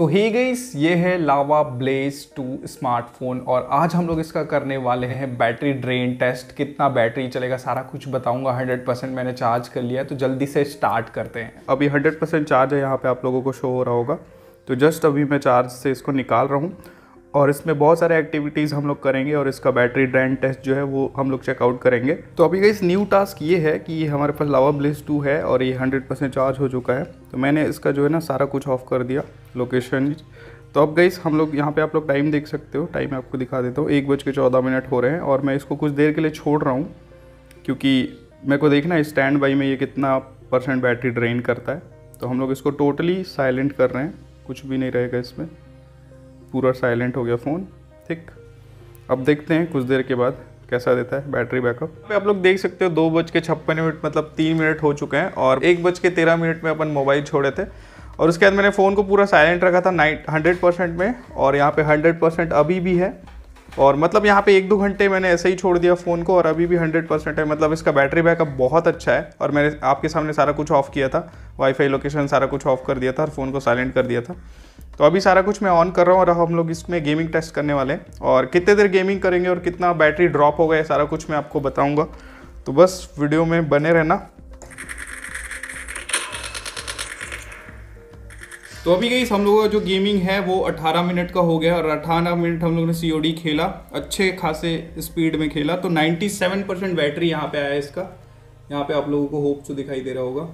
तो hey guys, ये है लावा ब्लेज 2 स्मार्टफोन और आज हम लोग इसका करने वाले हैं बैटरी ड्रेन टेस्ट। कितना बैटरी चलेगा सारा कुछ बताऊंगा। 100% मैंने चार्ज कर लिया है तो जल्दी से स्टार्ट करते हैं। अभी 100% चार्ज है, यहाँ पे आप लोगों को शो हो रहा होगा। तो जस्ट अभी मैं चार्ज से इसको निकाल रहा हूँ और इसमें बहुत सारे एक्टिविटीज़ हम लोग करेंगे और इसका बैटरी ड्रेन टेस्ट जो है वो हम लोग चेकआउट करेंगे। तो अभी गाइस न्यू टास्क ये है कि हमारे पास लावा ब्लेज 2 है और ये 100% चार्ज हो चुका है। तो मैंने इसका जो है ना सारा कुछ ऑफ कर दिया, लोकेशन। तो अब गाइस हम लोग यहाँ पे आप लोग टाइम देख सकते हो, टाइम आपको दिखा देता हूँ। 1:14 हो रहे हैं और मैं इसको कुछ देर के लिए छोड़ रहा हूँ क्योंकि मेरे को देखना है स्टैंड बाई में ये कितना % बैटरी ड्रेन करता है। तो हम लोग इसको टोटली साइलेंट कर रहे हैं, कुछ भी नहीं रहेगा इसमें, पूरा साइलेंट हो गया फ़ोन। ठीक, अब देखते हैं कुछ देर के बाद कैसा देता है बैटरी बैकअप। आप लोग देख सकते हो 2:56 मतलब 3 मिनट हो चुके हैं और 1:13 में अपन मोबाइल छोड़े थे और उसके बाद मैंने फ़ोन को पूरा साइलेंट रखा था 100% में और यहाँ पे 100% अभी भी है। और मतलब यहाँ पे 1-2 घंटे मैंने ऐसे ही छोड़ दिया फ़ोन को और अभी भी 100% है। मतलब इसका बैटरी बैकअप बहुत अच्छा है और मैंने आपके सामने सारा कुछ ऑफ़ किया था, वाईफाई लोकेशन सारा कुछ ऑफ़ कर दिया था और फ़ोन को साइलेंट कर दिया था। तो अभी सारा कुछ मैं ऑन कर रहा हूँ और हम लोग इसमें गेमिंग टेस्ट करने वाले हैं और कितने देर गेमिंग करेंगे और कितना बैटरी ड्रॉप होगा ये सारा कुछ मैं आपको बताऊँगा। तो बस वीडियो में बने रहना। तो अभी गाइस हम लोगों का जो गेमिंग है वो 18 मिनट का हो गया और 18 मिनट हम लोगों ने COD खेला, अच्छे खासे स्पीड में खेला। तो 97% बैटरी यहाँ पे आया है इसका। यहाँ पे आप लोगों को होप तो दिखाई दे रहा होगा।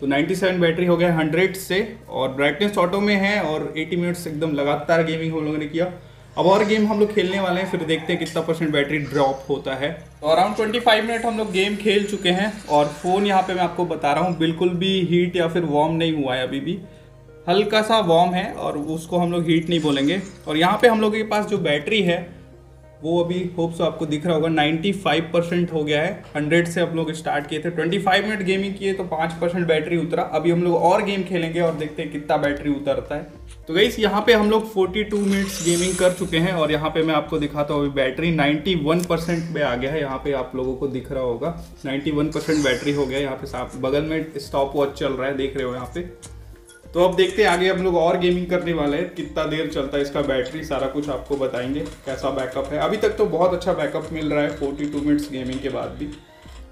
तो 97 बैटरी हो गया 100 से और ब्राइटनेस ऑटो में है और 80 मिनट्स एकदम लगातार गेमिंग हम लोगों ने किया। अब और गेम हम लोग खेलने वाले हैं, फिर देखते हैं कितना % बैटरी ड्रॉप होता है। तो अराउंड 25 मिनट हम लोग गेम खेल चुके हैं और फ़ोन यहाँ पे मैं आपको बता रहा हूँ बिल्कुल भी हीट या फिर वार्म नहीं हुआ है, अभी भी हल्का सा वार्म है और उसको हम लोग हीट नहीं बोलेंगे। और यहाँ पे हम लोगों के पास जो बैटरी है वो अभी होप सो आपको दिख रहा होगा 95% हो गया है। 100 से हम लोग स्टार्ट किए थे, 25 मिनट गेमिंग किए तो 5% बैटरी उतरा। अभी हम लोग और गेम खेलेंगे और देखते हैं कितना बैटरी उतरता है। तो गाइस यहाँ पे हम लोग 42 मिनट्स गेमिंग कर चुके हैं और यहाँ पे मैं आपको दिखाता हूँ अभी बैटरी 91% पे आ गया है। यहाँ पे आप लोगों को दिख रहा होगा 91% बैटरी हो गया। यहाँ पे साफ बगल में स्टॉप वॉच चल रहा है, देख रहे हो यहाँ पे। तो अब देखते हैं आगे हम लोग और गेमिंग करने वाले हैं, कितना देर चलता है इसका बैटरी, सारा कुछ आपको बताएंगे कैसा बैकअप है। अभी तक तो बहुत अच्छा बैकअप मिल रहा है 42 मिनट्स गेमिंग के बाद भी।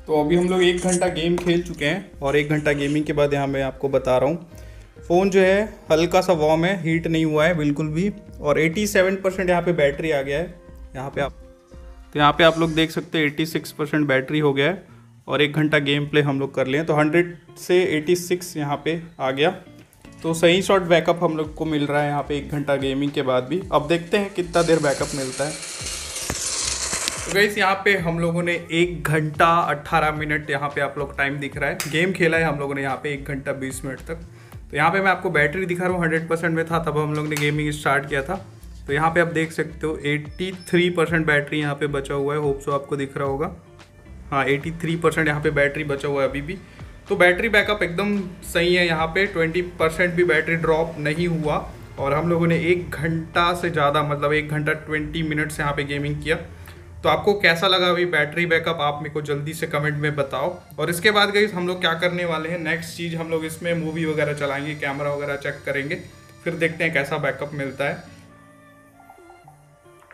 तो अभी हम लोग 1 घंटा गेम खेल चुके हैं और 1 घंटा गेमिंग के बाद यहाँ मैं आपको बता रहा हूँ फ़ोन जो है हल्का सा वार्म है, हीट नहीं हुआ है बिल्कुल भी और 87% यहाँ पर बैटरी आ गया है। यहाँ पर आप लोग देख सकते हैं 86% बैटरी हो गया है और 1 घंटा गेम प्ले हम लोग कर लिए। तो 100 से 86 यहाँ पे आ गया। तो सही शॉर्ट बैकअप हम लोग को मिल रहा है यहाँ पे 1 घंटा गेमिंग के बाद भी। अब देखते हैं कितना देर बैकअप मिलता है। तो गाइस यहाँ पे हम लोगों ने 1 घंटा 18 मिनट यहाँ पे आप लोग टाइम दिख रहा है, गेम खेला है हम लोगों ने यहाँ पे 1 घंटा 20 मिनट तक। तो यहाँ पे मैं आपको बैटरी दिखा रहा हूँ 100% में था तब हम लोग ने गेमिंग स्टार्ट किया था। तो यहाँ पर आप देख सकते हो 83% बैटरी यहाँ पर बचा हुआ है, होप सो आपको दिख रहा होगा। हाँ, 83% यहाँ पर बैटरी बचा हुआ है अभी भी। तो बैटरी बैकअप एकदम सही है यहाँ पे, 20% भी बैटरी ड्रॉप नहीं हुआ और हम लोगों ने 1 घंटा से ज़्यादा मतलब 1 घंटा 20 मिनट्स यहाँ पे गेमिंग किया। तो आपको कैसा लगा अभी बैटरी बैकअप, आप मेरे को जल्दी से कमेंट में बताओ। और इसके बाद गाइस हम लोग क्या करने वाले हैं, नेक्स्ट चीज़ हम लोग इसमें मूवी वगैरह चलाएँगे, कैमरा वगैरह चेक करेंगे, फिर देखते हैं कैसा बैकअप मिलता है।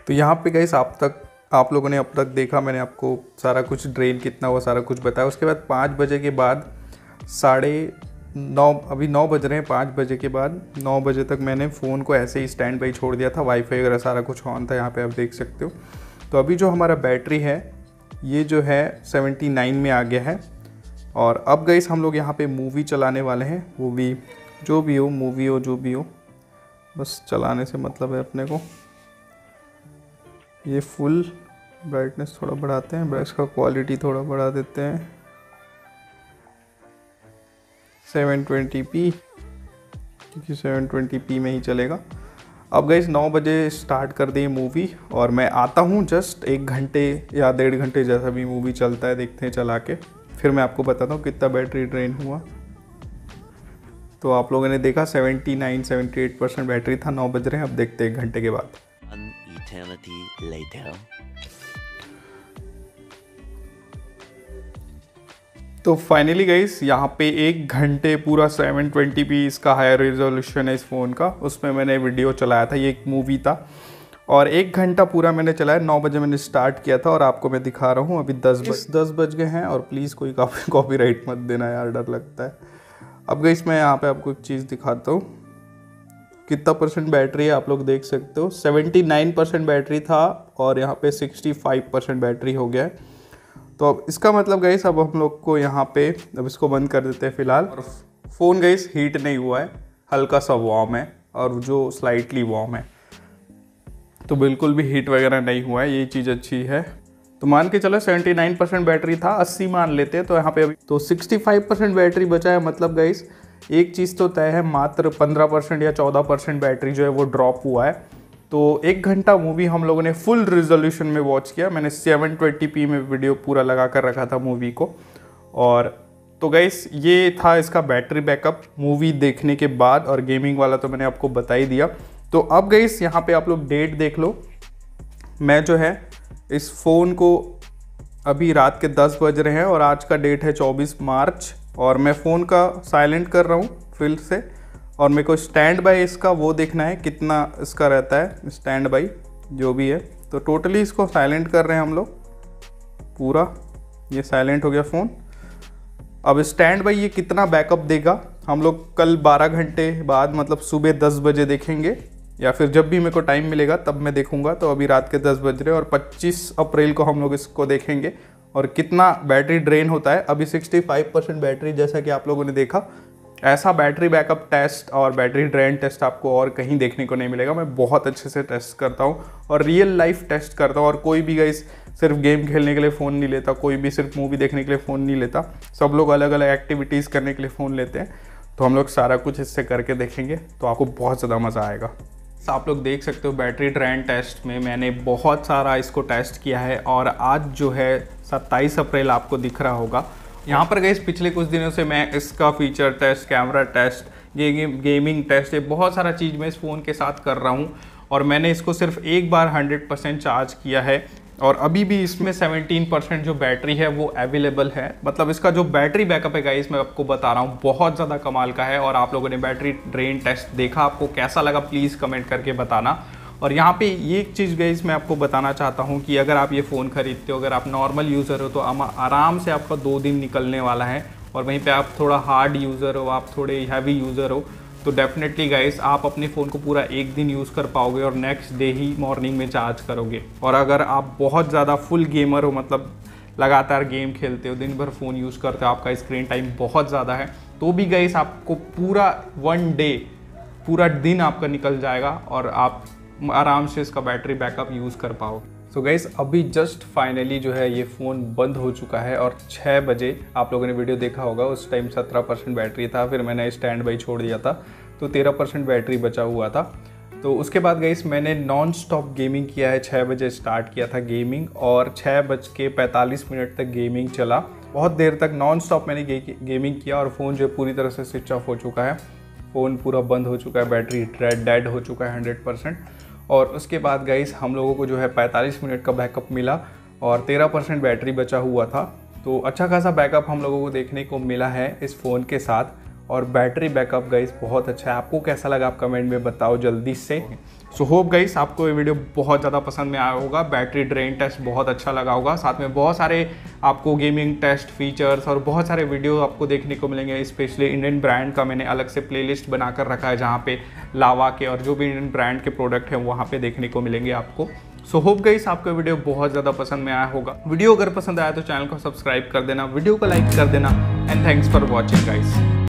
तो यहाँ पर गाइस आप लोगों ने अब तक देखा, मैंने आपको सारा कुछ ड्रेन कितना हुआ सारा कुछ बताया। उसके बाद 5 बजे के बाद 9:30, अभी 9 बज रहे हैं, 5 बजे के बाद 9 बजे तक मैंने फ़ोन को ऐसे ही स्टैंड बाई छोड़ दिया था। वाईफाई वगैरह सारा कुछ ऑन था, यहाँ पे आप देख सकते हो। तो अभी जो हमारा बैटरी है ये जो है 79 में आ गया है। और अब गाइस हम लोग यहाँ पे मूवी चलाने वाले हैं, वो भी जो भी हो, मूवी हो जो भी हो, बस चलाने से मतलब है अपने को। ये फुल ब्राइटनेस थोड़ा बढ़ाते हैं, ब्रश का क्वालिटी थोड़ा बढ़ा देते हैं, 720p क्योंकि 720p में ही चलेगा। अब गाइस 9 बजे स्टार्ट कर दें मूवी और मैं आता हूँ जस्ट 1 घंटे या 1.5 घंटे जैसा भी मूवी चलता है, देखते हैं चला के फिर मैं आपको बताता हूँ कितना बैटरी ड्रेन हुआ। तो आप लोगों ने देखा 79-78% बैटरी था, 9 बज रहे हैं, अब देखते हैं 1 घंटे के बाद। तो फाइनली गाइस यहाँ पे 1 घंटे पूरा 720p इसका हायर रिजोल्यूशन है इस फ़ोन का, उसमें मैंने वीडियो चलाया था, ये एक मूवी था और 1 घंटा पूरा मैंने चलाया। 9 बजे मैंने स्टार्ट किया था और आपको मैं दिखा रहा हूँ अभी 10 बज गए हैं। और प्लीज़ कोई कॉपीराइट मत देना यार, डर लगता है। अब गाइस मैं यहाँ पर आपको एक चीज़ दिखाता हूँ, कितना परसेंट बैटरी है आप लोग देख सकते हो। 79% बैटरी था और यहाँ पे 65% बैटरी हो गया है। तो अब इसका मतलब गाइस अब हम लोग को यहाँ पे अब इसको बंद कर देते हैं फ़िलहाल। और फ़ोन गाइस हीट नहीं हुआ है, हल्का सा वार्म है और जो स्लाइटली वार्म है, तो बिल्कुल भी हीट वगैरह नहीं हुआ है, ये चीज़ अच्छी है। तो मान के चलो 79% बैटरी था, 80 मान लेते हैं, तो यहाँ पे अभी तो 65% बैटरी बचा है। मतलब गाइस एक चीज़ तो तय है, मात्र 15% या 14% बैटरी जो है वो ड्रॉप हुआ है। तो 1 घंटा मूवी हम लोगों ने फुल रिजोल्यूशन में वॉच किया। मैंने 720p में वीडियो पूरा लगा कर रखा था मूवी को। और तो गाइस ये था इसका बैटरी बैकअप मूवी देखने के बाद, और गेमिंग वाला तो मैंने आपको बता ही दिया। तो अब गाइस यहाँ पे आप लोग डेट देख लो, मैं जो है इस फ़ोन को अभी रात के 10 बज रहे हैं और आज का डेट है 24 मार्च, और मैं फ़ोन का साइलेंट कर रहा हूँ फिर से, और मेरे को स्टैंड बाय इसका वो देखना है कितना इसका रहता है स्टैंड बाय जो भी है। तो टोटली इसको साइलेंट कर रहे हैं हम लोग पूरा, ये साइलेंट हो गया फ़ोन। अब स्टैंड बाय ये कितना बैकअप देगा हम लोग कल 12 घंटे बाद, मतलब सुबह 10 बजे देखेंगे, या फिर जब भी मेरे को टाइम मिलेगा तब मैं देखूंगा। तो अभी रात के 10 बज रहे हैं और 25 अप्रैल को हम लोग इसको देखेंगे और कितना बैटरी ड्रेन होता है। अभी 65% बैटरी, जैसा कि आप लोगों ने देखा, ऐसा बैटरी बैकअप टेस्ट और बैटरी ड्रेन टेस्ट आपको और कहीं देखने को नहीं मिलेगा। मैं बहुत अच्छे से टेस्ट करता हूँ और रियल लाइफ टेस्ट करता हूँ, और कोई भी गाइस सिर्फ गेम खेलने के लिए फ़ोन नहीं लेता, कोई भी सिर्फ मूवी देखने के लिए फ़ोन नहीं लेता, सब लोग अलग अलग एक्टिविटीज़ करने के लिए फ़ोन लेते हैं। तो हम लोग सारा कुछ इससे करके देखेंगे, तो आपको बहुत ज़्यादा मज़ा आएगा। आप लोग देख सकते हो बैटरी ड्रेन टेस्ट में मैंने बहुत सारा इसको टेस्ट किया है, और आज जो है 27 अप्रैल आपको दिख रहा होगा। यहाँ पर गाइस पिछले कुछ दिनों से मैं इसका feature test, camera test, gaming test, ये बहुत सारा चीज़ मैं इस फ़ोन के साथ कर रहा हूँ। और मैंने इसको सिर्फ एक बार 100% चार्ज किया है और अभी भी इसमें 17% जो बैटरी है वो अवेलेबल है। मतलब इसका जो बैटरी बैकअप है गाइस मैं आपको बता रहा हूँ बहुत ज़्यादा कमाल का है। और आप लोगों ने बैटरी ड्रेन टेस्ट देखा, आपको कैसा लगा प्लीज़ कमेंट करके बताना। और यहाँ पे ये एक चीज़ गाइस मैं आपको बताना चाहता हूँ कि अगर आप ये फ़ोन ख़रीदते हो, अगर आप नॉर्मल यूज़र हो तो आराम से आपका 2 दिन निकलने वाला है, और वहीं पर आप थोड़ा हार्ड यूज़र हो, आप थोड़े हैवी यूज़र हो, तो डेफिनेटली गाइस आप अपने फ़ोन को पूरा 1 दिन यूज़ कर पाओगे और नेक्स्ट डे ही मॉर्निंग में चार्ज करोगे। और अगर आप बहुत ज़्यादा फुल गेमर हो, मतलब लगातार गेम खेलते हो, दिन भर फ़ोन यूज़ करते हो, आपका स्क्रीन टाइम बहुत ज़्यादा है, तो भी गाइस आपको पूरा 1 डे, पूरा दिन आपका निकल जाएगा और आप आराम से इसका बैटरी बैकअप यूज़ कर पाओगे। सो गाइस अभी जस्ट फाइनली जो है ये फ़ोन बंद हो चुका है, और 6 बजे आप लोगों ने वीडियो देखा होगा, उस टाइम 17% बैटरी था, फिर मैंने स्टैंड बाई छोड़ दिया था तो 13% बैटरी बचा हुआ था। तो उसके बाद गाइस मैंने नॉन स्टॉप गेमिंग किया है, 6 बजे स्टार्ट किया था गेमिंग और 6:45 तक गेमिंग चला, बहुत देर तक नॉन स्टॉप मैंने गेमिंग किया। और फ़ोन जो पूरी तरह से स्विच ऑफ हो चुका है, फ़ोन पूरा बंद हो चुका है, बैटरी डेड हो चुका है 100%। और उसके बाद गाइस हम लोगों को जो है 45 मिनट का बैकअप मिला और 13% बैटरी बचा हुआ था। तो अच्छा खासा बैकअप हम लोगों को देखने को मिला है इस फ़ोन के साथ, और बैटरी बैकअप गाइस बहुत अच्छा है। आपको कैसा लगा आप कमेंट में बताओ जल्दी से। सो होप गाइस आपको ये वीडियो बहुत ज़्यादा पसंद में आया होगा, बैटरी ड्रेन टेस्ट बहुत अच्छा लगा होगा, साथ में बहुत सारे आपको गेमिंग टेस्ट फीचर्स और बहुत सारे वीडियो आपको देखने को मिलेंगे। स्पेशली इंडियन ब्रांड का मैंने अलग से प्लेलिस्ट बना कर रखा है, जहाँ पे लावा के और जो भी इंडियन ब्रांड के प्रोडक्ट हैं वहाँ पे देखने को मिलेंगे आपको। सो होप गाइस आपको वीडियो बहुत ज़्यादा पसंद में आया होगा। वीडियो अगर पसंद आया तो चैनल को सब्सक्राइब कर देना, वीडियो को लाइक कर देना, and thanks for watching guys.